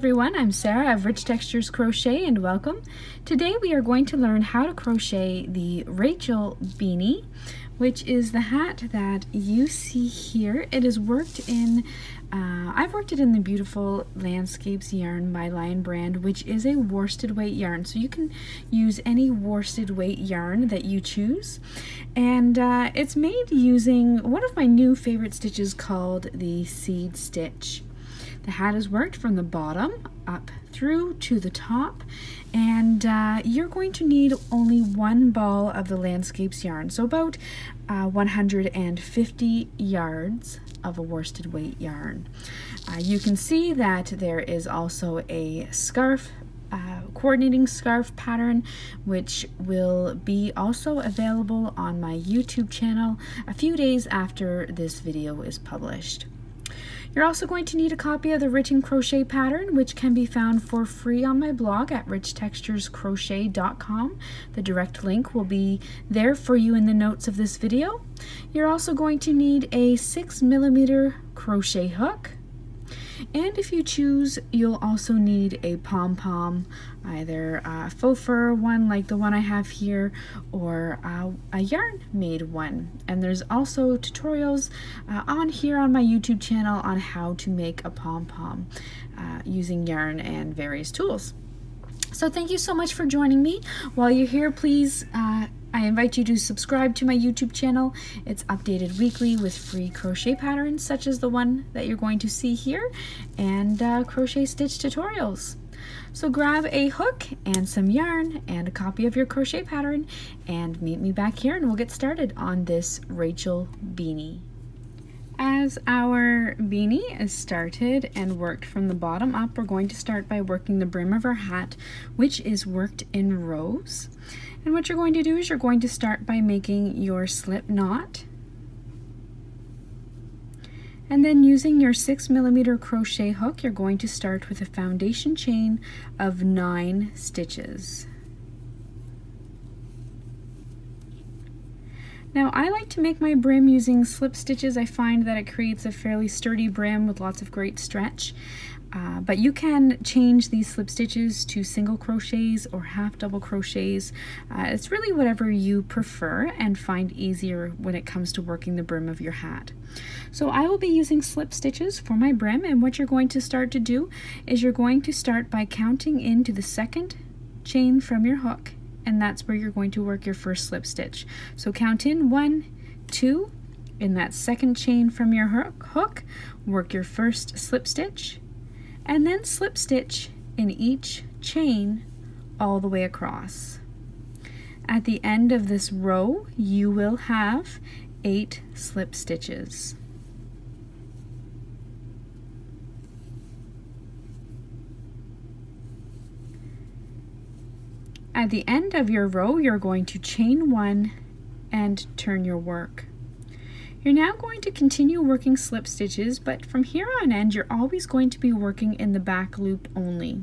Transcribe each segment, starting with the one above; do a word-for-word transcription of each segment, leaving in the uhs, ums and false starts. everyone, I'm Sarah of Rich Textures Crochet and welcome. Today we are going to learn how to crochet the Rachel Beanie, which is the hat that you see here. It is worked in, uh, I've worked it in the beautiful Landscapes yarn by Lion Brand, which is a worsted weight yarn. So you can use any worsted weight yarn that you choose. And uh, it's made using one of my new favorite stitches called the seed stitch. The hat is worked from the bottom up through to the top, and uh, you're going to need only one ball of the Landscapes yarn, so about uh, one hundred fifty yards of a worsted weight yarn. Uh, you can see that there is also a scarf, uh, coordinating scarf pattern, which will be also available on my YouTube channel a few days after this video is published. You're also going to need a copy of the Rich and Crochet pattern, which can be found for free on my blog at rich textures crochet dot com. The direct link will be there for you in the notes of this video. You're also going to need a six millimeter crochet hook. And if you choose, you'll also need a pom-pom, either a faux fur one like the one I have here, or a, a yarn made one. And there's also tutorials uh, on here on my YouTube channel on how to make a pom-pom uh, using yarn and various tools. So thank you so much for joining me. While you're here, please uh, I invite you to subscribe to my YouTube channel. It's updated weekly with free crochet patterns such as the one that you're going to see here, and uh, crochet stitch tutorials. So grab a hook and some yarn and a copy of your crochet pattern and meet me back here and we'll get started on this Rachel Beanie. As our beanie is started and worked from the bottom up, we're going to start by working the brim of our hat, which is worked in rows. And what you're going to do is you're going to start by making your slip knot, and then using your six millimeter crochet hook, you're going to start with a foundation chain of nine stitches. Now, I like to make my brim using slip stitches. I find that it creates a fairly sturdy brim with lots of great stretch, uh, but you can change these slip stitches to single crochets or half double crochets. Uh, it's really whatever you prefer and find easier when it comes to working the brim of your hat. So I will be using slip stitches for my brim, and what you're going to start to do is you're going to start by counting into the second chain from your hook, and that's where you're going to work your first slip stitch. So count in one, two, in that second chain from your hook, work your first slip stitch, and then slip stitch in each chain all the way across. At the end of this row, you will have eight slip stitches. At the end of your row, you're going to chain one and turn your work. You're now going to continue working slip stitches, but from here on end, you're always going to be working in the back loop only.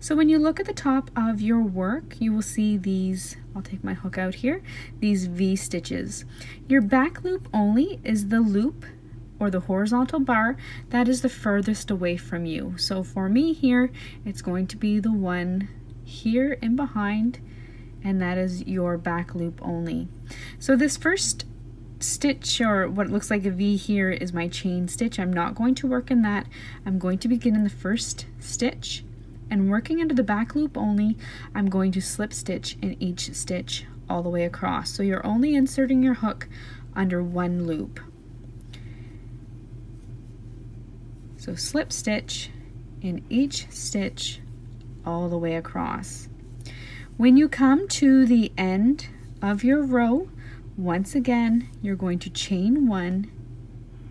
So when you look at the top of your work, you will see these, I'll take my hook out here, these V stitches. Your back loop only is the loop, or the horizontal bar, that is the furthest away from you. So for me here, it's going to be the one here and behind, and that is your back loop only. So this first stitch, or what looks like a V here, is my chain stitch. I'm not going to work in that. I'm going to begin in the first stitch, and working into the back loop only, I'm going to slip stitch in each stitch all the way across. So you're only inserting your hook under one loop. So slip stitch in each stitch all the way across. When you come to the end of your row, once again, you're going to chain one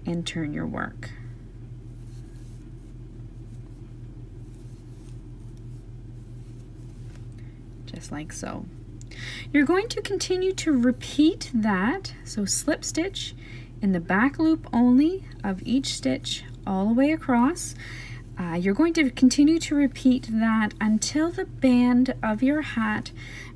and turn your work. Just like so. You're going to continue to repeat that, so slip stitch in the back loop only of each stitch all the way across. Uh, you're going to continue to repeat that until the band of your hat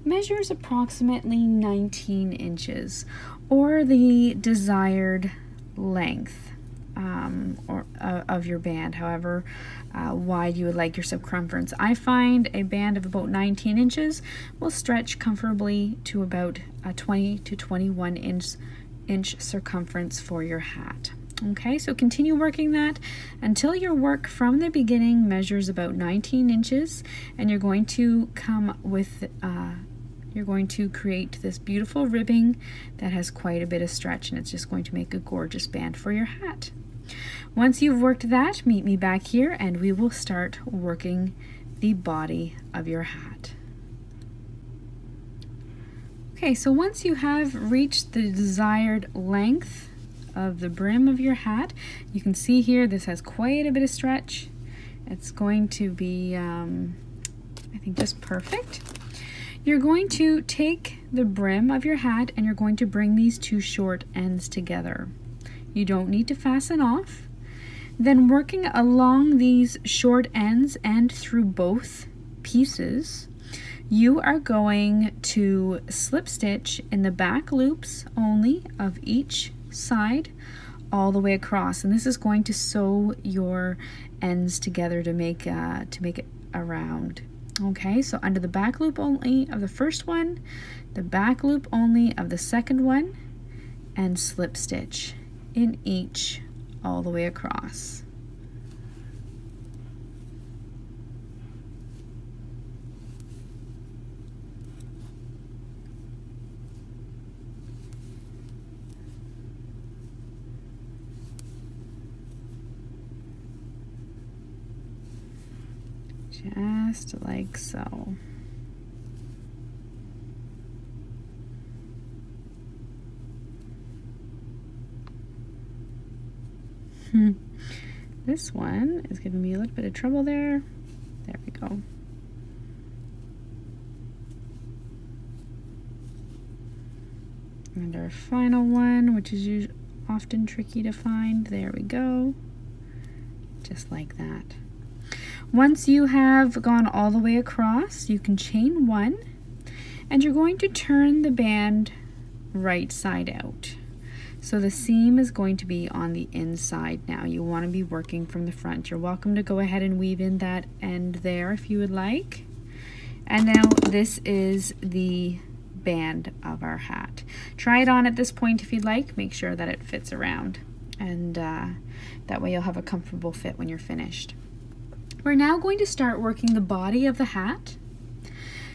measures approximately nineteen inches, or the desired length um, or uh, of your band, however uh, wide you would like your circumference. I find a band of about nineteen inches will stretch comfortably to about a twenty to twenty-one inch circumference for your hat. Okay, so continue working that until your work from the beginning measures about nineteen inches, and you're going to come with uh, you're going to create this beautiful ribbing that has quite a bit of stretch, and it's just going to make a gorgeous band for your hat. Once you've worked that, meet me back here and we will start working the body of your hat. Okay, so once you have reached the desired length of the brim of your hat, you can see here this has quite a bit of stretch. It's going to be, um, I think, just perfect. You're going to take the brim of your hat and you're going to bring these two short ends together. You don't need to fasten off. Then working along these short ends and through both pieces, you are going to slip stitch in the back loops only of each side all the way across, and this is going to sew your ends together to make uh, to make it a round. Okay, so under the back loop only of the first one, the back loop only of the second one, and slip stitch in each all the way across. Just like so. This one is giving me a little bit of trouble there. There we go. And our final one, which is often tricky to find. There we go. Just like that. Once you have gone all the way across, you can chain one, and you're going to turn the band right side out. So the seam is going to be on the inside now. You want to be working from the front. You're welcome to go ahead and weave in that end there if you would like. And now this is the band of our hat. Try it on at this point if you'd like. Make sure that it fits around, and uh, that way you'll have a comfortable fit when you're finished. We're now going to start working the body of the hat.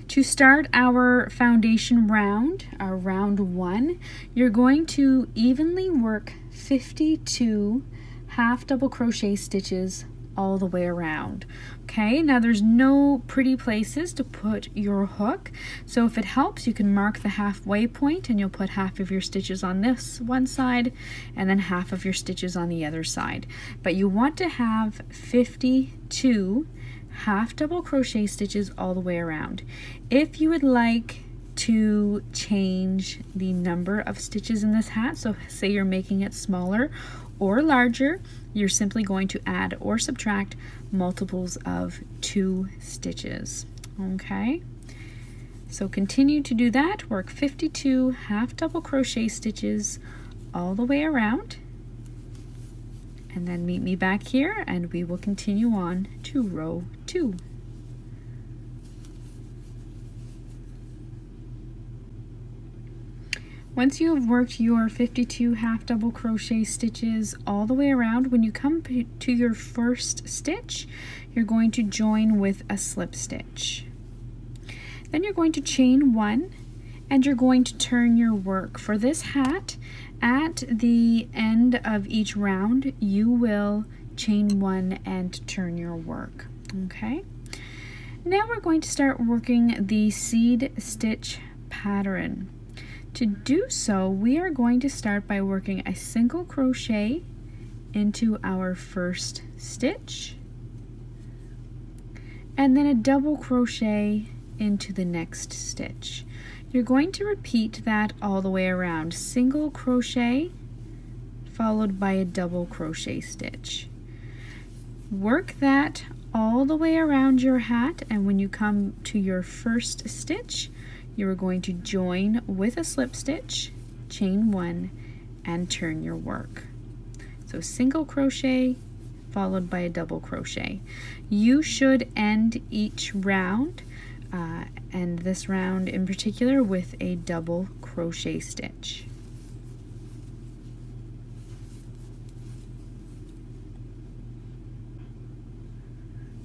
To start our foundation round, our round one, you're going to evenly work fifty-two half double crochet stitches all the way around. Okay, now there's no pretty places to put your hook, so if it helps, you can mark the halfway point and you'll put half of your stitches on this one side and then half of your stitches on the other side. But you want to have fifty-two half double crochet stitches all the way around. If you would like to change the number of stitches in this hat, so say you're making it smaller or larger, you're simply going to add or subtract multiples of two stitches. Okay, so continue to do that. Work fifty-two half double crochet stitches all the way around, and then meet me back here and we will continue on to row two. Once you have worked your fifty-two half double crochet stitches all the way around, when you come to your first stitch, you're going to join with a slip stitch. Then you're going to chain one, and you're going to turn your work. For this hat, at the end of each round, you will chain one and turn your work. Okay. Now we're going to start working the seed stitch pattern. To do so, we are going to start by working a single crochet into our first stitch, and then a double crochet into the next stitch. You're going to repeat that all the way around. Single crochet followed by a double crochet stitch. Work that all the way around your hat, and when you come to your first stitch, you're going to join with a slip stitch, chain one, and turn your work. So single crochet followed by a double crochet. You should end each round, uh, and this round in particular, with a double crochet stitch.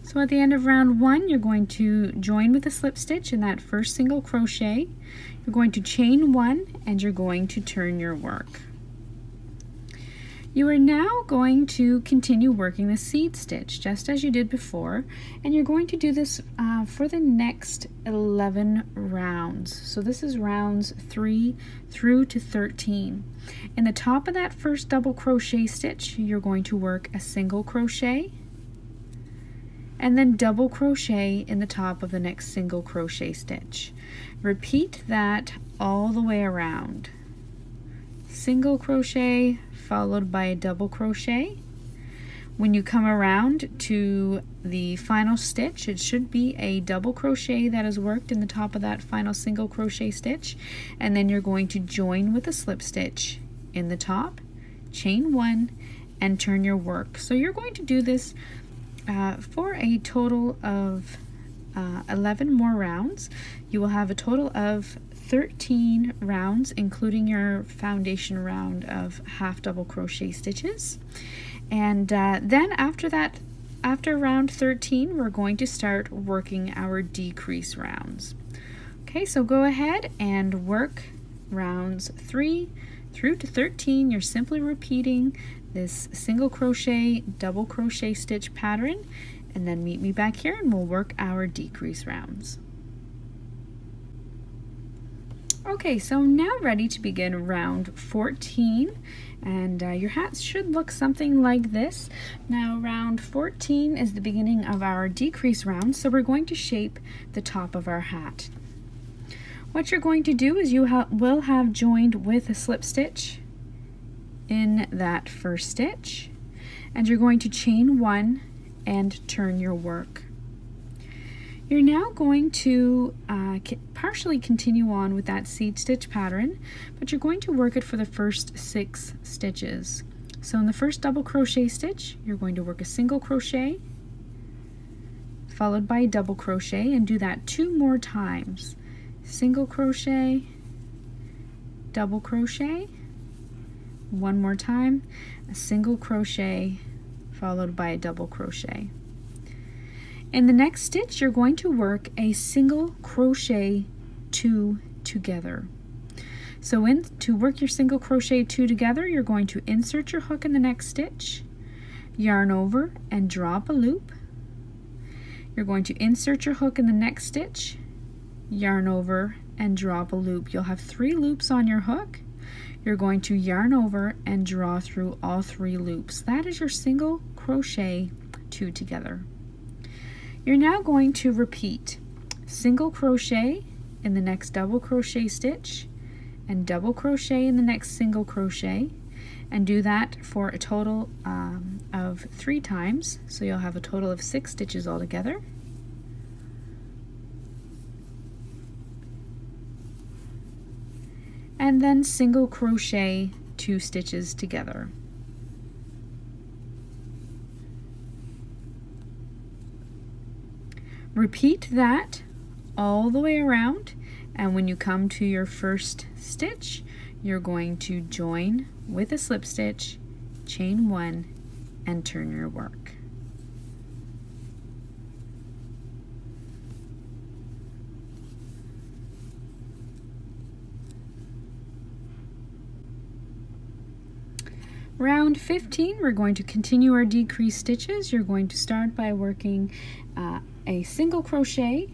So at the end of round one, you're going to join with a slip stitch in that first single crochet. You're going to chain one and you're going to turn your work. You are now going to continue working the seed stitch just as you did before, and you're going to do this uh, for the next eleven rounds. So this is rounds three through to thirteen. In the top of that first double crochet stitch, you're going to work a single crochet and then double crochet in the top of the next single crochet stitch. Repeat that all the way around. Single crochet followed by a double crochet. When you come around to the final stitch, it should be a double crochet that is worked in the top of that final single crochet stitch, and then you're going to join with a slip stitch in the top, chain one, and turn your work. So you're going to do this uh, for a total of uh, eleven more rounds. You will have a total of thirteen rounds, including your foundation round of half double crochet stitches. And uh, then after that, after round thirteen, we're going to start working our decrease rounds. Okay, so go ahead and work rounds three through to thirteen. You're simply repeating this single crochet, double crochet stitch pattern, and then meet me back here and we'll work our decrease rounds. Okay, so now ready to begin round fourteen, and uh, your hats should look something like this. Now round fourteen is the beginning of our decrease round, so we're going to shape the top of our hat. What you're going to do is you ha will have joined with a slip stitch in that first stitch, and you're going to chain one and turn your work. You're now going to uh, partially continue on with that seed stitch pattern, but you're going to work it for the first six stitches. So in the first double crochet stitch, you're going to work a single crochet followed by a double crochet, and do that two more times. Single crochet, double crochet, one more time, a single crochet followed by a double crochet. In the next stitch, you're going to work a single crochet two together. So in, to work your single crochet two together, you're going to insert your hook in the next stitch, yarn over and drop a loop. You're going to insert your hook in the next stitch, yarn over and drop a loop. You'll have three loops on your hook. You're going to yarn over and draw through all three loops. That is your single crochet two together. You're now going to repeat single crochet in the next double crochet stitch and double crochet in the next single crochet, and do that for a total um, of three times, so you'll have a total of six stitches altogether. And then single crochet two stitches together. Repeat that all the way around, and when you come to your first stitch, you're going to join with a slip stitch, chain one, and turn your work. Round fifteen, we're going to continue our decrease stitches. You're going to start by working uh, a single crochet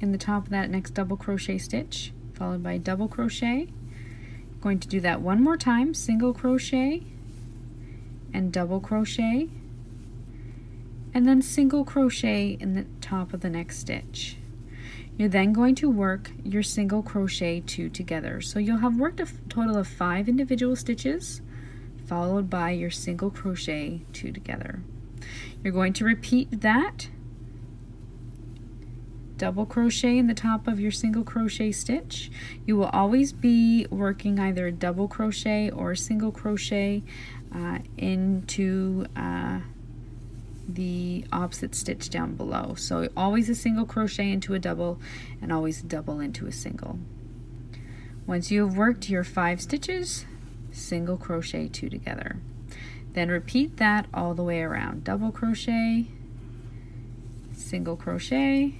in the top of that next double crochet stitch followed by double crochet. You're going to do that one more time, single crochet and double crochet, and then single crochet in the top of the next stitch. You're then going to work your single crochet two together, so you'll have worked a total of five individual stitches followed by your single crochet two together. You're going to repeat that double crochet in the top of your single crochet stitch. You will always be working either a double crochet or a single crochet uh, into uh, the opposite stitch down below. So always a single crochet into a double and always a double into a single. Once you have worked your five stitches, single crochet two together. Then repeat that all the way around. Double crochet, single crochet,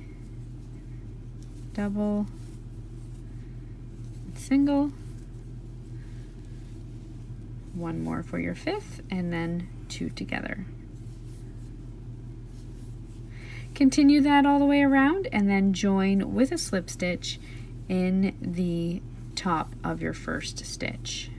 double, single, one more for your fifth, and then two together. Continue that all the way around and then join with a slip stitch in the top of your first stitch.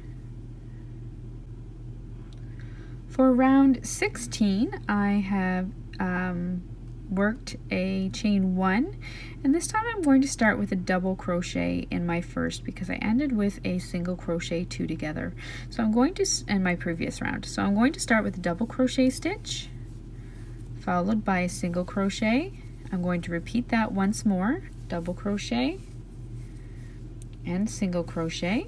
For round sixteen, I have um, worked a chain one, and this time I'm going to start with a double crochet in my first because I ended with a single crochet two together. So I'm going to, in my previous round, so I'm going to start with a double crochet stitch followed by a single crochet. I'm going to repeat that once more, double crochet and single crochet,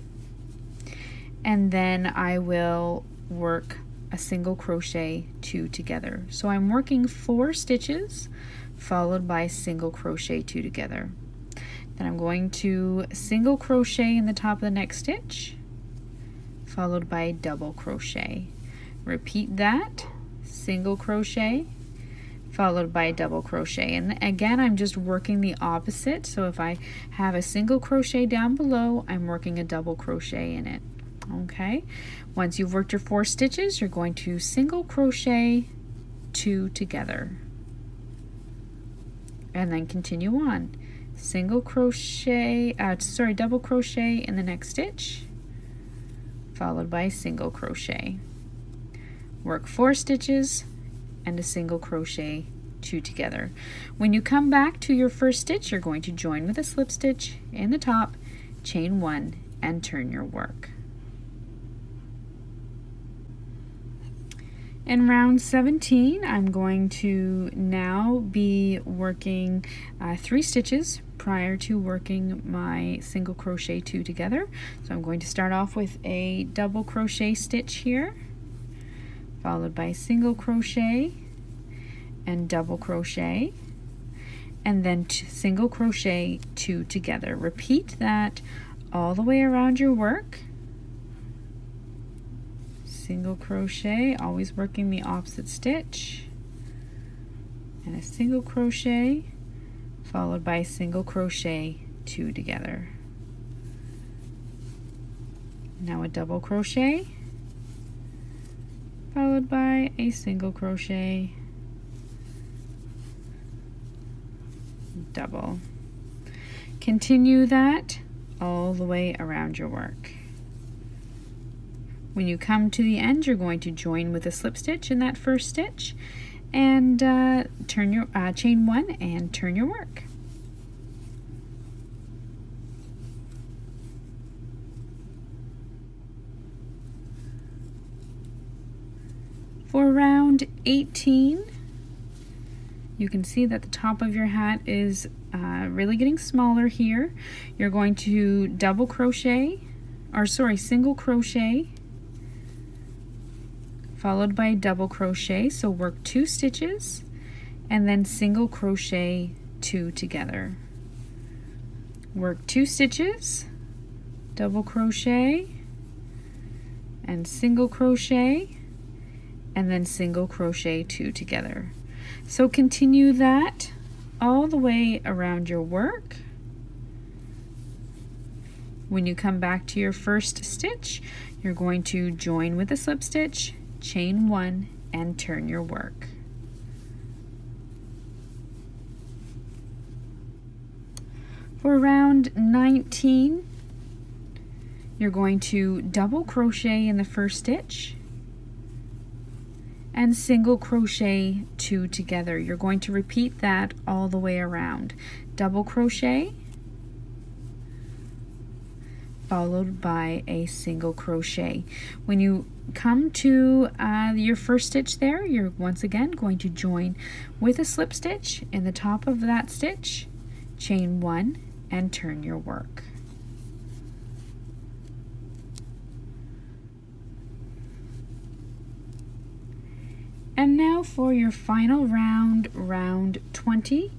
and then I will work a single crochet two together. So I'm working four stitches followed by a single crochet two together. Then I'm going to single crochet in the top of the next stitch followed by a double crochet. Repeat that, single crochet followed by a double crochet, and again I'm just working the opposite. So if I have a single crochet down below, I'm working a double crochet in it. Okay, once you've worked your four stitches, you're going to single crochet two together and then continue on. Single crochet, uh, sorry, double crochet in the next stitch followed by a single crochet. Work four stitches and a single crochet two together. When you come back to your first stitch, you're going to join with a slip stitch in the top, chain one, and turn your work. In round seventeen, I'm going to now be working uh, three stitches prior to working my single crochet two together. So I'm going to start off with a double crochet stitch here, followed by single crochet and double crochet, and then single crochet two together. Repeat that all the way around your work. Single crochet, always working the opposite stitch, and a single crochet followed by a single crochet two together. Now a double crochet followed by a single crochet, double. Continue that all the way around your work. When you come to the end, you're going to join with a slip stitch in that first stitch and uh, turn your uh, chain one and turn your work. For round eighteen, you can see that the top of your hat is uh, really getting smaller here. You're going to double crochet, or sorry, single crochet followed by a double crochet, so work two stitches and then single crochet two together. Work two stitches, double crochet and single crochet, and then single crochet two together. So continue that all the way around your work. When you come back to your first stitch, you're going to join with a slip stitch, chain one, and turn your work. For round nineteen, you're going to double crochet in the first stitch and single crochet two together. You're going to repeat that all the way around. Double crochet followed by a single crochet. When you come to uh, your first stitch there, you're once again going to join with a slip stitch in the top of that stitch chain one, and turn your work. And now for your final round, round twenty,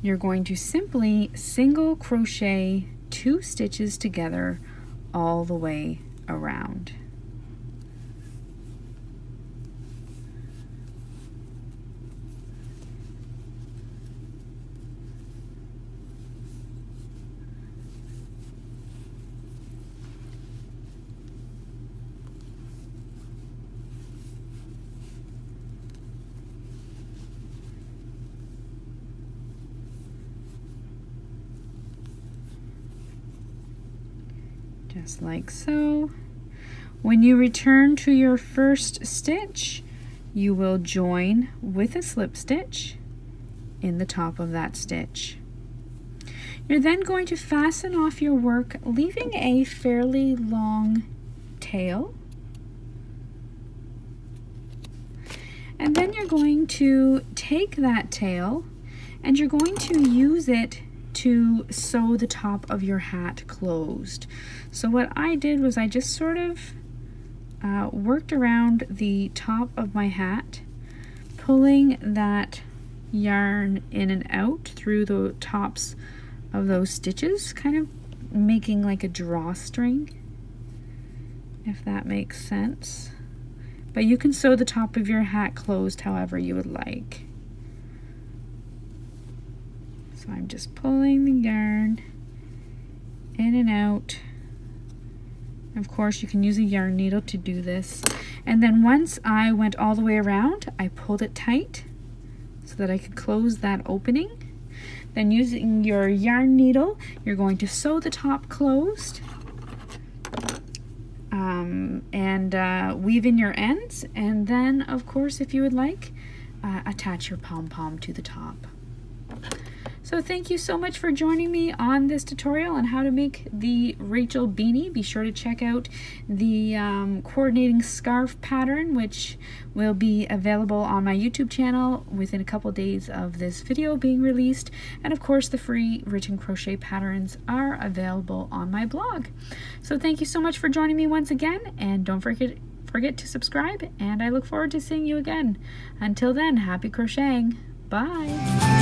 you're going to simply single crochet two stitches together all the way around. Just like so. When you return to your first stitch, you will join with a slip stitch in the top of that stitch. You're then going to fasten off your work, leaving a fairly long tail. And then you're going to take that tail and you're going to use it to sew the top of your hat closed. So what I did was I just sort of uh, worked around the top of my hat, pulling that yarn in and out through the tops of those stitches, kind of making like a drawstring, if that makes sense. But you can sew the top of your hat closed however you would like. So I'm just pulling the yarn in and out. Of course, you can use a yarn needle to do this. And then once I went all the way around, I pulled it tight so that I could close that opening. Then using your yarn needle, you're going to sew the top closed um, and uh, weave in your ends. And then, of course, if you would like, uh, attach your pom-pom to the top. So thank you so much for joining me on this tutorial on how to make the Rachel Beanie. Be sure to check out the um, coordinating scarf pattern, which will be available on my YouTube channel within a couple days of this video being released. And of course, the free written crochet patterns are available on my blog. So thank you so much for joining me once again, and don't forget, forget to subscribe, and I look forward to seeing you again. Until then, happy crocheting. Bye.